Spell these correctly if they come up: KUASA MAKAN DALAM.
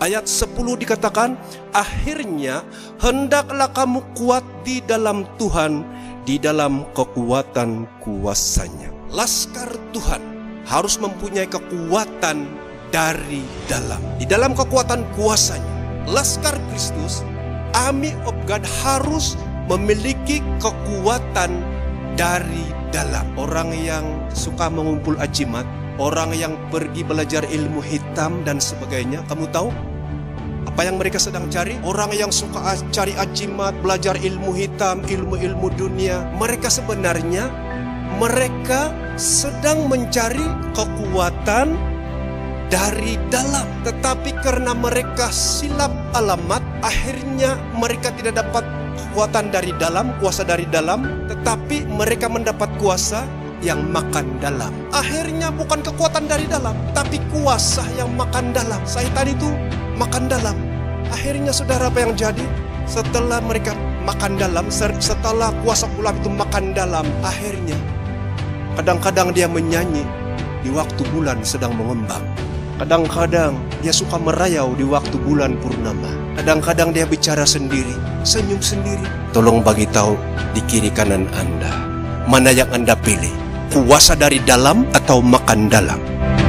Ayat 10 dikatakan, akhirnya hendaklah kamu kuat di dalam Tuhan, di dalam kekuatan kuasanya. Laskar Tuhan harus mempunyai kekuatan dari dalam. Di dalam kekuatan kuasanya, laskar Kristus, Army of God, harus memiliki kekuatan dari dalam. Orang yang suka mengumpul ajimat, orang yang pergi belajar ilmu hitam dan sebagainya, kamu tahu apa yang mereka sedang cari? Orang yang suka cari ajimat, belajar ilmu hitam, ilmu-ilmu dunia, mereka sedang mencari kekuatan dari dalam. Tetapi karena mereka silap alamat, akhirnya mereka tidak dapat kekuatan dari dalam, kuasa dari dalam, tetapi mereka mendapat kuasa yang makan dalam. Akhirnya bukan kekuatan dari dalam, tapi kuasa yang makan dalam. Setan itu makan dalam. Akhirnya saudara, apa yang jadi? Setelah mereka makan dalam, setelah kuasa gelap itu makan dalam, akhirnya kadang-kadang dia menyanyi di waktu bulan sedang mengembang. Kadang-kadang dia suka merayau di waktu bulan purnama. Kadang-kadang dia bicara sendiri, senyum sendiri. Tolong bagi tahu di kiri kanan Anda, mana yang Anda pilih? Kuasa dari dalam atau makan dalam?